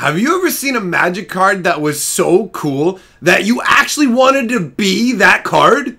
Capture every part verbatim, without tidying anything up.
Have you ever seen a magic card that was so cool that you actually wanted to be that card?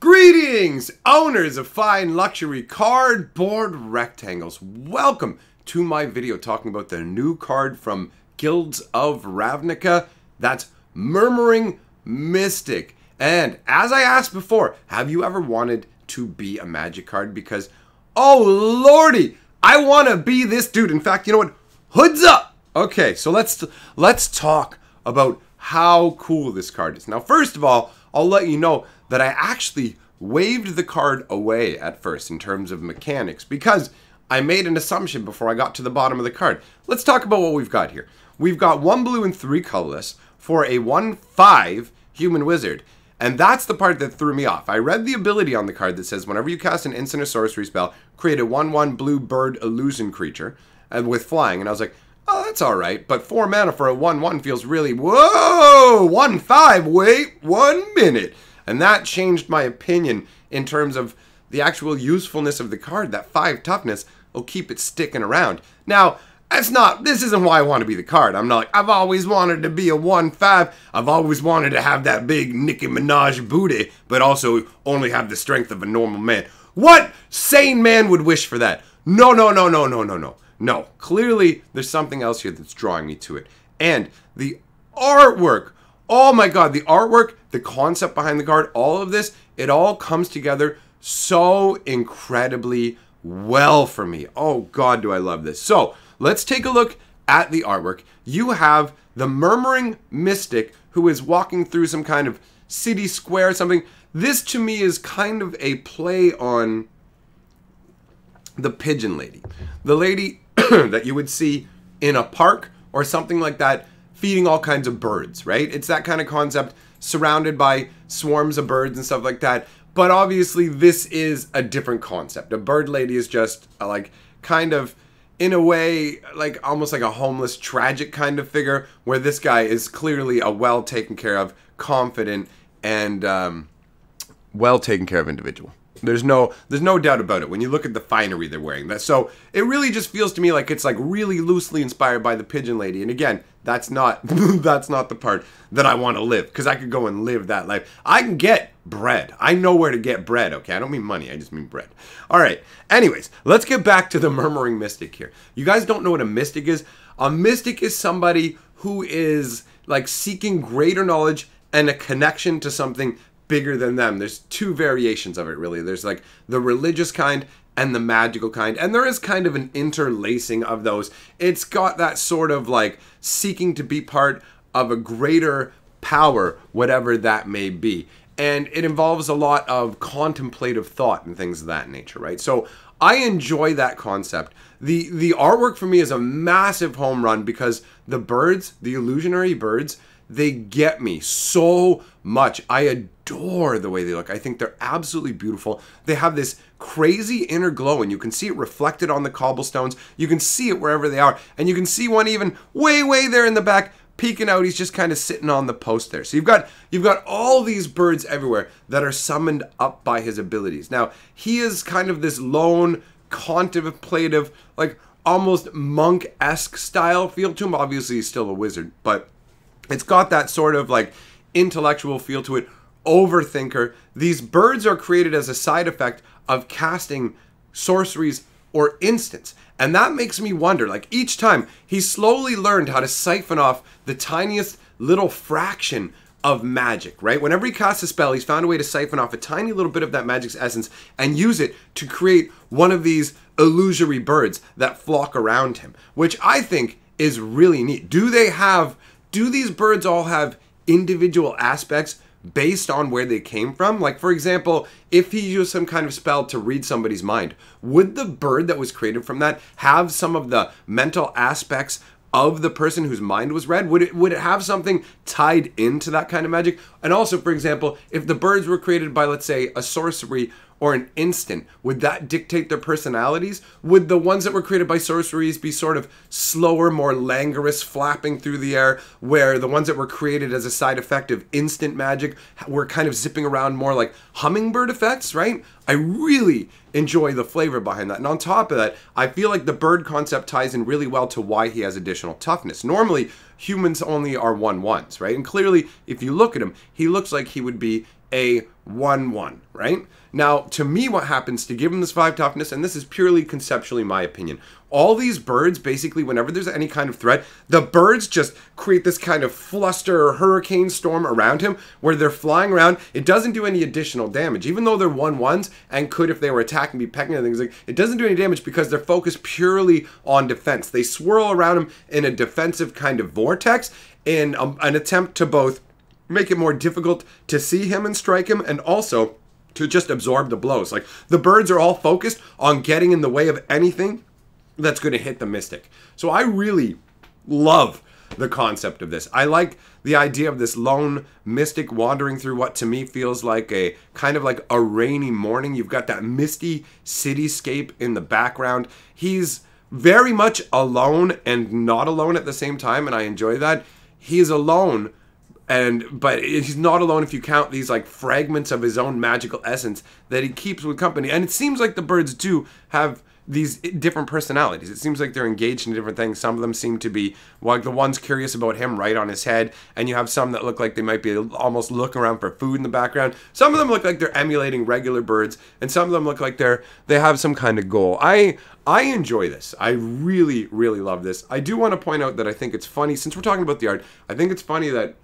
Greetings, owners of fine luxury cardboard rectangles. Welcome to my video talking about the new card from Guilds of Ravnica. That's Murmuring Mystic. And as I asked before, have you ever wanted to be a magic card? Because oh lordy, I want to be this dude. In fact, you know what? Hoods up! Okay, so let's let's talk about how cool this card is. Now, first of all, I'll let you know that I actually waved the card away at first in terms of mechanics because I made an assumption before I got to the bottom of the card. Let's talk about what we've got here. We've got one blue and three colorless for a one five human wizard. And that's the part that threw me off. I read the ability on the card that says whenever you cast an instant or sorcery spell, create a one one blue bird illusion creature and with flying. And I was like, oh, that's all right. But four mana for a one one feels really, whoa, one five, wait one minute. And that changed my opinion in terms of the actual usefulness of the card. That five toughness will keep it sticking around. Now, that's not, this isn't why I want to be the card. I'm not like, I've always wanted to be a one five. I've always wanted to have that big Nicki Minaj booty, but also only have the strength of a normal man. What sane man would wish for that? No, no, no, no, no, no, no. No, clearly there's something else here that's drawing me to it. And the artwork, oh my God, the artwork, the concept behind the card, all of this, it all comes together so incredibly well for me. Oh God, do I love this. So, let's take a look at the artwork. You have the Murmuring Mystic who is walking through some kind of city square or something. This to me is kind of a play on the pigeon lady. The lady that you would see in a park or something like that feeding all kinds of birds, right? It's that kind of concept surrounded by swarms of birds and stuff like that. But obviously this is a different concept. A bird lady is just like kind of, in a way, like almost like a homeless, tragic kind of figure, where this guy is clearly a well taken care of, confident, and um, well taken care of individual. There's no, there's no doubt about it when you look at the finery they're wearing. That so it really just feels to me like it's like really loosely inspired by the pigeon lady. And again, that's not that's not the part that I want to live, because I could go and live that life. I can get bread. I know where to get bread, okay? I don't mean money, I just mean bread. All right, anyways, let's get back to the Murmuring Mystic here. You guys don't know what a mystic is. A mystic is somebody who is like seeking greater knowledge and a connection to something bigger than them. There's two variations of it, really. There's like the religious kind and the magical kind, and there is kind of an interlacing of those. It's got that sort of like seeking to be part of a greater power, whatever that may be. And it involves a lot of contemplative thought and things of that nature, right? So I enjoy that concept. The the artwork for me is a massive home run because the birds, the illusionary birds, they get me so much. I adore the way they look. I think they're absolutely beautiful. They have this crazy inner glow, and you can see it reflected on the cobblestones. You can see it wherever they are. And you can see one even way, way there in the back, peeking out. He's just kind of sitting on the post there. So you've got you've got all these birds everywhere that are summoned up by his abilities. Now, he is kind of this lone, contemplative, like almost monk-esque style feel to him. Obviously, he's still a wizard, but it's got that sort of like intellectual feel to it, overthinker. These birds are created as a side effect of casting sorceries or instants. And that makes me wonder, like each time he slowly learned how to siphon off the tiniest little fraction of magic, right? Whenever he casts a spell, he's found a way to siphon off a tiny little bit of that magic's essence and use it to create one of these illusory birds that flock around him, which I think is really neat. Do they have, do these birds all have individual aspects based on where they came from? Like, for example, if he used some kind of spell to read somebody's mind, would the bird that was created from that have some of the mental aspects of the person whose mind was read? Would it, would it have something tied into that kind of magic? And also, for example, if the birds were created by, let's say, a sorcery or an instant? Would that dictate their personalities? Would the ones that were created by sorceries be sort of slower, more languorous, flapping through the air, where the ones that were created as a side effect of instant magic were kind of zipping around more like hummingbird effects, right? I really enjoy the flavor behind that. And on top of that, I feel like the bird concept ties in really well to why he has additional toughness. Normally, humans only are one ones, right? And clearly, if you look at him, he looks like he would be a one one, right? Now, to me, what happens to give him this five toughness, and this is purely conceptually my opinion, all these birds, basically, whenever there's any kind of threat, the birds just create this kind of fluster or hurricane storm around him where they're flying around. It doesn't do any additional damage, even though they're one ones and could, if they were attacking, be pecking and things like that. It doesn't do any damage because they're focused purely on defense. They swirl around him in a defensive kind of vortex in a, an attempt to both make it more difficult to see him and strike him, and also to just absorb the blows. Like, the birds are all focused on getting in the way of anything that's going to hit the mystic. So I really love the concept of this. I like the idea of this lone mystic wandering through what to me feels like a kind of like a rainy morning. You've got that misty cityscape in the background. He's very much alone and not alone at the same time, and I enjoy that. He's alone, And, but he's not alone if you count these like fragments of his own magical essence that he keeps with company. And it seems like the birds do have these different personalities. It seems like they're engaged in different things. Some of them seem to be like the ones curious about him right on his head. And you have some that look like they might be almost looking around for food in the background. Some of them look like they're emulating regular birds. And some of them look like they're, they have some kind of goal. I... I enjoy this. I really, really love this. I do want to point out that I think it's funny, since we're talking about the art, I think it's funny that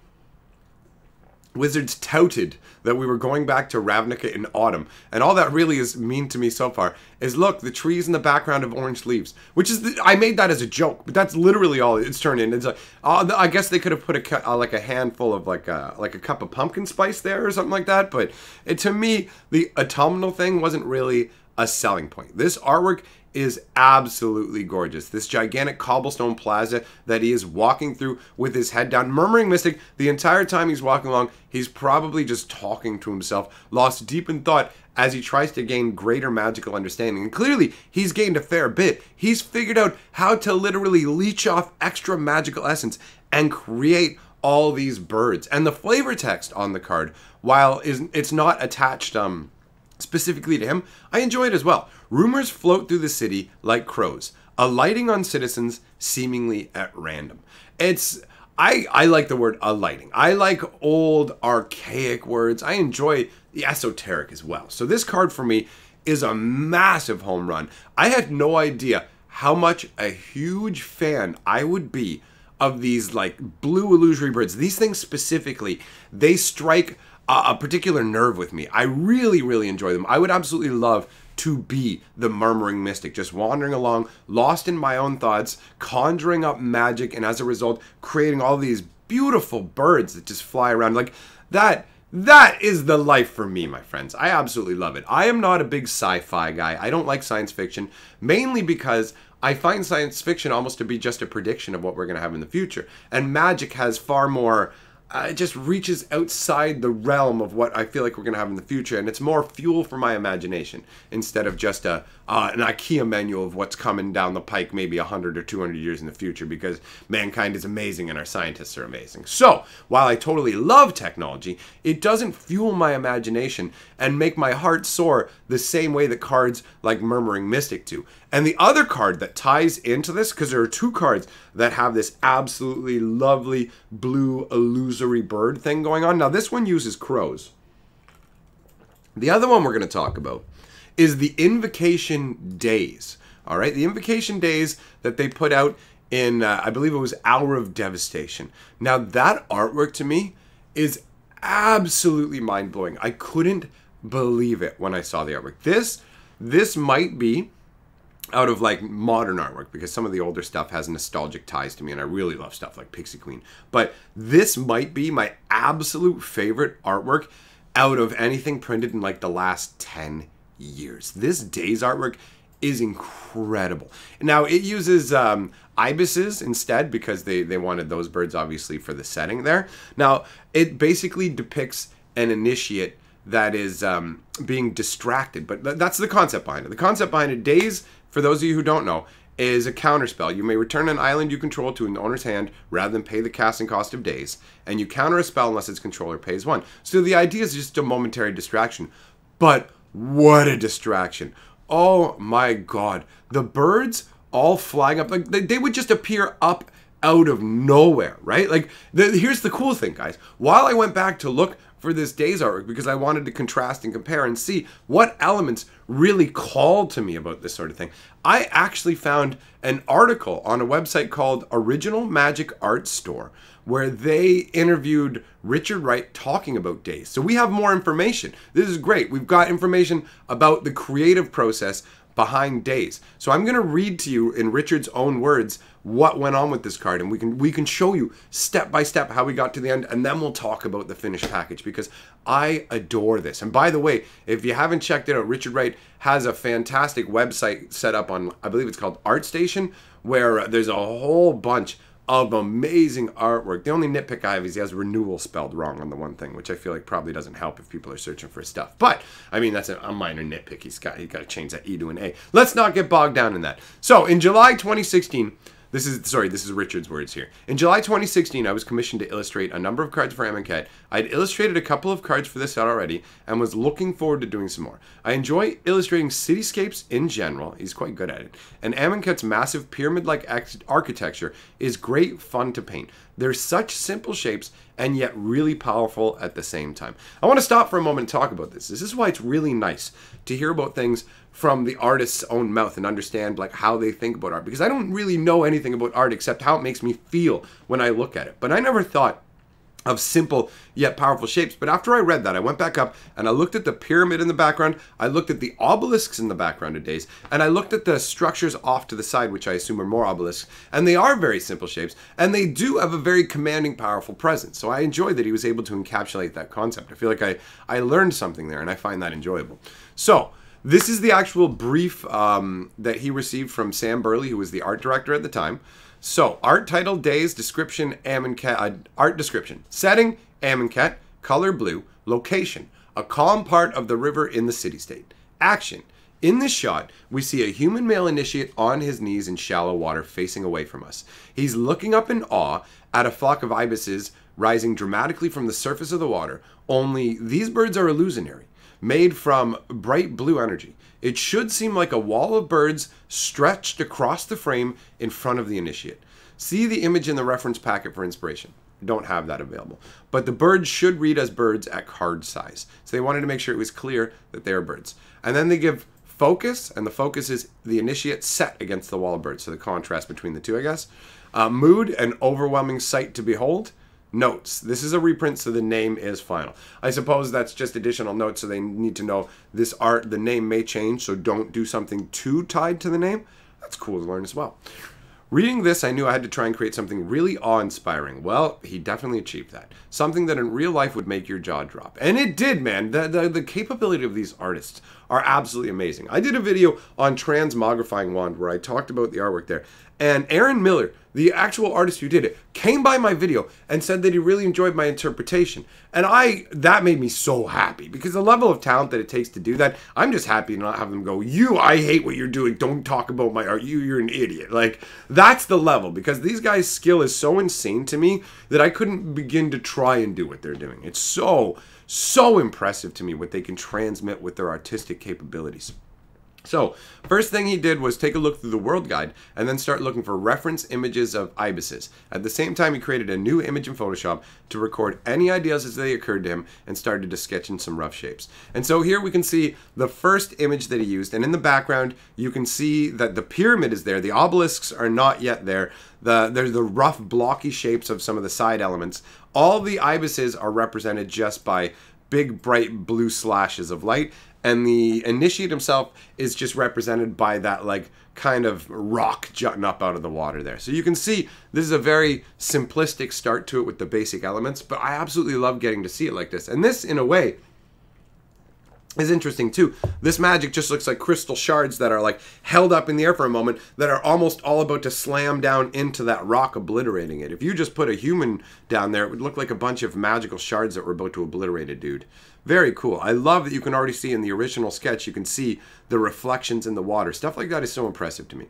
Wizards touted that we were going back to Ravnica in autumn, and all that really is mean to me so far is, look, the trees in the background of orange leaves, which is the, I made that as a joke, but that's literally all it's turned in. It's like, uh, I guess they could have put a uh, like a handful of like a like a cup of pumpkin spice there or something like that, but it, to me, the autumnal thing wasn't really a selling point. This artwork is absolutely gorgeous. This gigantic cobblestone plaza that he is walking through with his head down. Murmuring Mystic, the entire time he's walking along, he's probably just talking to himself, lost deep in thought as he tries to gain greater magical understanding. And clearly, he's gained a fair bit. He's figured out how to literally leech off extra magical essence and create all these birds. And the flavor text on the card, while it's not attached um, specifically to him, I enjoy it as well. Rumors float through the city like crows, alighting on citizens seemingly at random. It's, I, I like the word alighting. I like old archaic words. I enjoy the esoteric as well. So this card for me is a massive home run. I had no idea how much a huge fan I would be of these like blue illusory birds. These things specifically, they strike a, a particular nerve with me. I really, really enjoy them. I would absolutely love to be the Murmuring Mystic, just wandering along, lost in my own thoughts, conjuring up magic, and as a result, creating all these beautiful birds that just fly around. Like, that, that is the life for me, my friends. I absolutely love it. I am not a big sci-fi guy. I don't like science fiction, mainly because I find science fiction almost to be just a prediction of what we're gonna have in the future. And magic has far more, Uh, it just reaches outside the realm of what I feel like we're going to have in the future, and it's more fuel for my imagination instead of just a uh, an IKEA menu of what's coming down the pike maybe a hundred or two hundred years in the future, because mankind is amazing and our scientists are amazing. So, while I totally love technology, it doesn't fuel my imagination and make my heart soar the same way that cards like Murmuring Mystic do. And the other card that ties into this, because there are two cards that have this absolutely lovely blue illusory bird thing going on. Now, this one uses crows. The other one we're going to talk about is the Invocation Daze. All right, the Invocation Daze that they put out in, uh, I believe it was Hour of Devastation. Now, that artwork to me is absolutely mind-blowing. I couldn't believe it when I saw the artwork. This, this might be out of like modern artwork, because some of the older stuff has nostalgic ties to me, and I really love stuff like Pixie Queen, but this might be my absolute favorite artwork out of anything printed in like the last ten years. This Daze artwork is incredible. Now, it uses um, ibises instead, because they, they wanted those birds obviously for the setting there. Now, it basically depicts an initiate that is um, being distracted. But th that's the concept behind it. The concept behind it, Daze, for those of you who don't know, is a counterspell. You may return an island you control to an owner's hand rather than pay the casting cost of Daze, and you counter a spell unless its controller pays one. So the idea is just a momentary distraction. But what a distraction. Oh my God. The birds all flying up, like they, they would just appear up out of nowhere, right? Like, the, here's the cool thing, guys. While I went back to look for this Daze artwork because I wanted to contrast and compare and see what elements really called to me about this sort of thing, I actually found an article on a website called Original Magic Art Store where they interviewed Richard Wright talking about Daze. So we have more information. This is great. We've got information about the creative process behind Daze. So I'm going to read to you in Richard's own words what went on with this card, and we can we can show you step by step how we got to the end, and then we'll talk about the finished package because I adore this. And by the way, if you haven't checked it out, Richard Wright has a fantastic website set up on, I believe it's called ArtStation, where there's a whole bunch of amazing artwork. The only nitpick I have is he has renewal spelled wrong on the one thing, which I feel like probably doesn't help if people are searching for stuff. But, I mean, that's a minor nitpick. He's got, he's got to change that E to an A. Let's not get bogged down in that. So, in July twenty sixteen, this is, sorry, this is Richard's words here. In July twenty sixteen, I was commissioned to illustrate a number of cards for Amonkhet. I'd illustrated a couple of cards for this set already and was looking forward to doing some more. I enjoy illustrating cityscapes in general. He's quite good at it. And Amonkhet's massive pyramid-like architecture is great fun to paint. They're such simple shapes and yet really powerful at the same time. I want to stop for a moment and talk about this. This is why it's really nice to hear about things from the artist's own mouth and understand like how they think about art, because I don't really know anything about art except how it makes me feel when I look at it. But I never thought of simple yet powerful shapes. But after I read that, I went back up and I looked at the pyramid in the background, I looked at the obelisks in the background of Daze, and I looked at the structures off to the side, which I assume are more obelisks, and they are very simple shapes, and they do have a very commanding, powerful presence. So I enjoyed that he was able to encapsulate that concept. I feel like I, I learned something there, and I find that enjoyable. So, this is the actual brief um, that he received from Sam Burley, who was the art director at the time. So, art title, Daze, description, Amonkhet, uh, art description. Setting, Amonkhet, color blue, location, a calm part of the river in the city-state. Action, in this shot, we see a human male initiate on his knees in shallow water facing away from us. He's looking up in awe at a flock of ibises rising dramatically from the surface of the water, only these birds are illusionary, made from bright blue energy. It should seem like a wall of birds stretched across the frame in front of the initiate. See the image in the reference packet for inspiration. Don't have that available. But the birds should read as birds at card size. So they wanted to make sure it was clear that they are birds. And then they give focus, and the focus is the initiate set against the wall of birds. So the contrast between the two, I guess. Uh, mood, an overwhelming sight to behold. Notes. This is a reprint, so the name is final. I suppose that's just additional notes, so they need to know this art, the name may change, so don't do something too tied to the name. That's cool to learn as well. Reading this, I knew I had to try and create something really awe-inspiring. Well, he definitely achieved that. Something that in real life would make your jaw drop. And it did, man. The, the, the capability of these artists are absolutely amazing. I did a video on Transmogrifying Wand where I talked about the artwork there. And Aaron Miller, the actual artist who did it, came by my video and said that he really enjoyed my interpretation. And I, that made me so happy because the level of talent that it takes to do that, I'm just happy to not have them go, you, I hate what you're doing. Don't talk about my art. You, you're an idiot. Like, that's the level, because these guys' skill is so insane to me that I couldn't begin to try and do what they're doing. It's so, so impressive to me what they can transmit with their artistic capabilities. So, first thing he did was take a look through the world guide and then start looking for reference images of ibises. At the same time, he created a new image in Photoshop to record any ideas as they occurred to him and started to sketch in some rough shapes. And so here we can see the first image that he used, and in the background, you can see that the pyramid is there, the obelisks are not yet there, the, there's the rough blocky shapes of some of the side elements. All the ibises are represented just by big bright blue slashes of light, and the initiate himself is just represented by that like kind of rock jutting up out of the water there. So you can see this is a very simplistic start to it with the basic elements, but I absolutely love getting to see it like this. And this, in a way, is interesting too. This magic just looks like crystal shards that are like held up in the air for a moment, that are almost all about to slam down into that rock, obliterating it. If you just put a human down there, it would look like a bunch of magical shards that were about to obliterate a dude. Very cool. I love that you can already see in the original sketch, you can see the reflections in the water. Stuff like that is so impressive to me.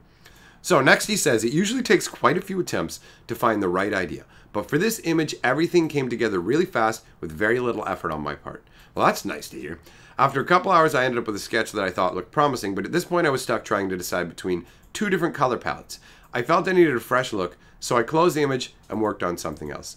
So next he says, it usually takes quite a few attempts to find the right idea, but for this image, everything came together really fast with very little effort on my part. Well, that's nice to hear. After a couple hours, I ended up with a sketch that I thought looked promising, but at this point I was stuck trying to decide between two different color palettes. I felt I needed a fresh look, so I closed the image and worked on something else.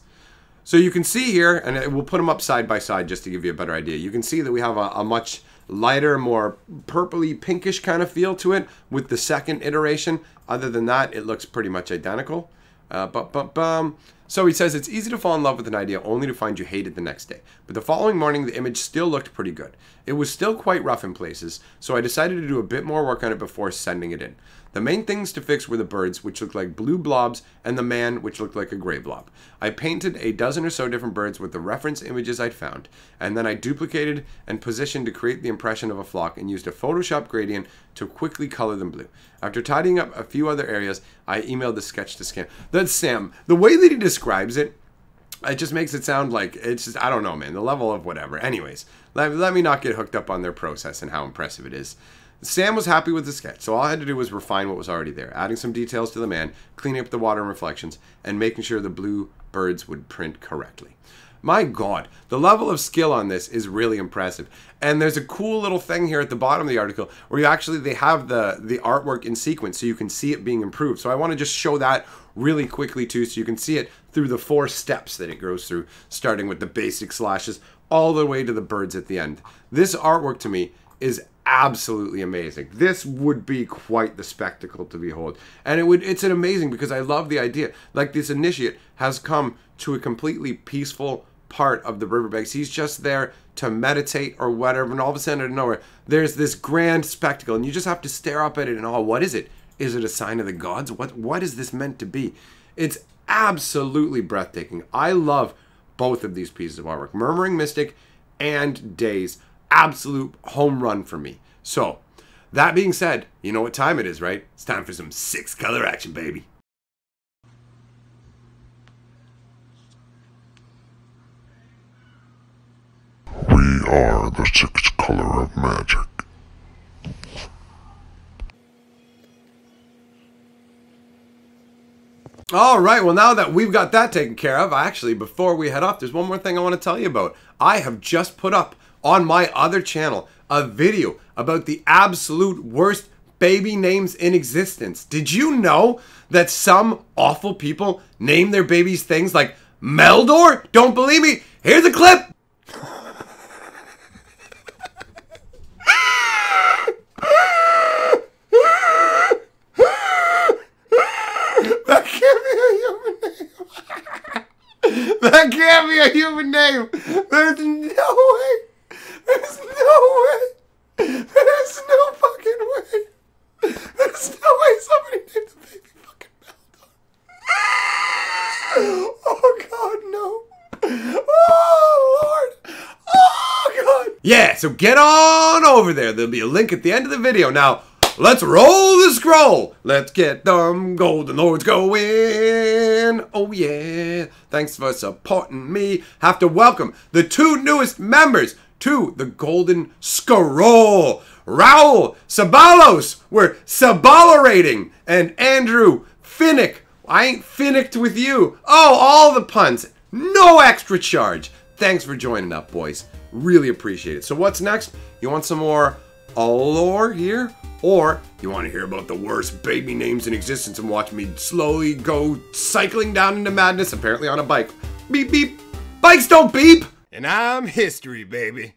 So you can see here, and we'll put them up side by side just to give you a better idea, you can see that we have a, a much lighter, more purpley pinkish kind of feel to it with the second iteration. Other than that, it looks pretty much identical. Uh, but, but, bum. So he says, it's easy to fall in love with an idea only to find you hate it the next day. But the following morning, the image still looked pretty good. It was still quite rough in places, so I decided to do a bit more work on it before sending it in. The main things to fix were the birds, which looked like blue blobs, and the man, which looked like a gray blob. I painted a dozen or so different birds with the reference images I'd found, and then I duplicated and positioned to create the impression of a flock and used a Photoshop gradient to quickly color them blue. After tidying up a few other areas, I emailed the sketch to Sam. That's Sam. The way that he describes it, it just makes it sound like it's just, I don't know, man, the level of whatever. Anyways, let, let me not get hooked up on their process and how impressive it is. Sam was happy with the sketch, so all I had to do was refine what was already there, adding some details to the man, cleaning up the water and reflections, and making sure the blue birds would print correctly. My God, the level of skill on this is really impressive. And there's a cool little thing here at the bottom of the article where you actually, they have the, the artwork in sequence so you can see it being improved. So I want to just show that really quickly too, so you can see it through the four steps that it goes through, starting with the basic slashes all the way to the birds at the end. This artwork to me is absolutely amazing. This would be quite the spectacle to behold. And it would it's an amazing, because I love the idea. Like, this initiate has come to a completely peaceful part of the riverbanks. He's just there to meditate or whatever, and all of a sudden out of nowhere, there's this grand spectacle, and you just have to stare up at it and, oh, what is it? Is it a sign of the gods? What what is this meant to be? It's absolutely breathtaking. I love both of these pieces of artwork. Murmuring Mystic and Daze. Absolute home run for me. So, that being said, you know what time it is, right? It's time for some six color action, baby. We are the sixth color of magic. All right, well, now that we've got that taken care of, actually, before we head off, there's one more thing I want to tell you about. I have just put up on my other channel a video about the absolute worst baby names in existence. Did you know that some awful people name their babies things like Meldor? Don't believe me? Here's a clip. That can't be a human name. That can't be a human name. There's no way. There's no way. There's no fucking way. There's no way somebody named the baby fucking Meldor. Oh God, no. Oh Lord. Oh God. Yeah, so get on over there. There'll be a link at the end of the video. Now, let's roll the scroll. Let's get them golden lords going. Oh yeah. Thanks for supporting me. Have to welcome the two newest members to the Golden Scroll. Raul Sabalos, we're Sabalorating, and Andrew Finnick. I ain't finnicked with you. Oh, all the puns, no extra charge. Thanks for joining up, boys. Really appreciate it. So what's next? You want some more lore here? Or you want to hear about the worst baby names in existence and watch me slowly go cycling down into madness, apparently on a bike. Beep, beep. Bikes don't beep. And I'm history, baby.